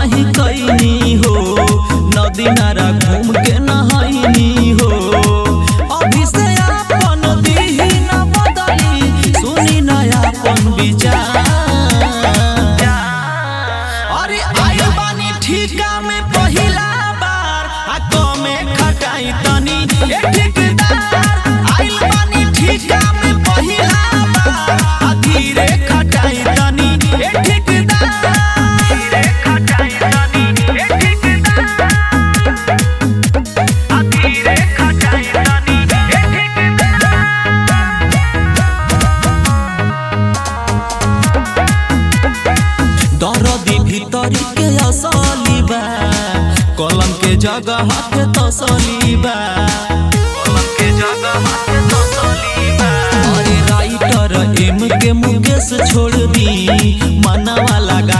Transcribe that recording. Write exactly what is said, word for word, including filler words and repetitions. नाही कईनी हो, नदी नारा घूम के नहाईनी हो। अभी से अपन दिही न बदली, सुनी नयापन विचार। अरे आइल बानी ठीका में पहिला बार, आ कमे खटाई तनी ए ठेकेदार। आइल बानी ठीका में पहिला बार, आ धीरे खटाई तनी ए ठेकेदार। कलम के जगह हाथ तसली बा, कलम के जगह हाथ तसली बा। अरे राइटर एम के मुकेश छोड़ दी, मना वाला